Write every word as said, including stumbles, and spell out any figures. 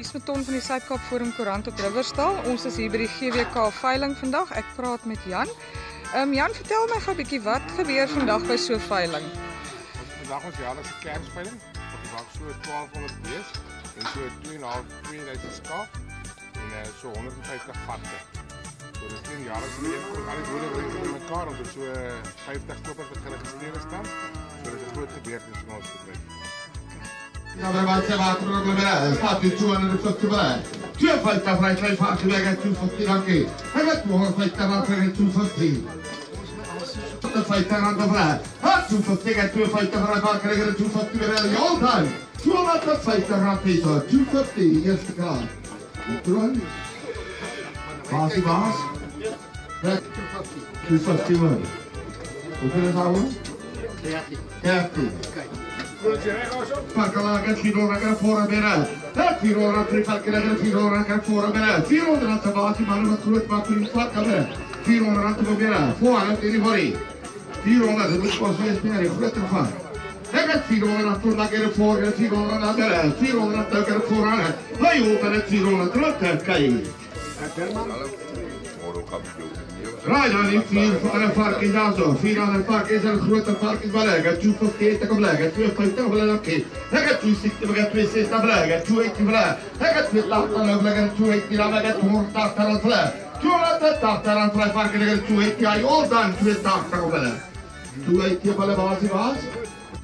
Hier is Meton van die Suid-Kaap Forum Koerant op Riverstal. Ons is hier by die G W K veiling vandag. Ek praat met Jan. Um, Jan, vertel my gou 'n bietjie wat gebeur vandag by so 'n veiling. Vandag ons jaarlikse kersveiling. Ons maak so twaalfhonderd bees en so twee en 'n half, tweeduisend skaap en so honderdvyftig varke. So dit is 'n jaarlikse leefkoers. Al die boere bring dit mekaar om so vyftig kopers wat geregistreer staan. So dit is 'n groot gebeurtenis in ons bedryf. Ja, we waren zelf aan het bereiden. Staat u toe aan de vlucht te bereiden. Twee vijftig vrij, twee vaak gelegd, twee van tien aan keer. En met morgen vijftig aan tegen twee van tien. De vijftig aan de vrij. Ha, twee van tien en twee vijftig vrij vaak gelegd, twee van tien bereiden. Jouw tuin. Twee van de vijftig aan tegen, twee van tien, eerste kraan. Goed doen. Baas, die baas. Twee van tien. Hoeveel is dat ons? Dertien. Dertien. Parcala che si dona che fuori bene, e si dona tre parcala che si dona che fuori bene, si dona la tabati ma non sulle quattro in faccia bene, si dona la tabati fuori e fuori, si dona se non posso esprimere fuori e fuori, e che si dona la torna che fuori, si dona la bene, si dona la torna che fuori, la iota e si dona la terca i. Rijden niet vier van een vark in Danzo, vier aan een vark is een grote vark in Balega, twee van veertig beleggen, twee vijftig beleggen, twee zestig beleggen, twee zestig beleggen, twee eighty beleggen, twee tachtig beleggen, twee eighty beleggen, twee honderdtachtig beleggen, twee honderdtachtig aan twee varken, twee eighty aan Jordan, twee tachtig beleggen, twee eighty beleggen, was die was?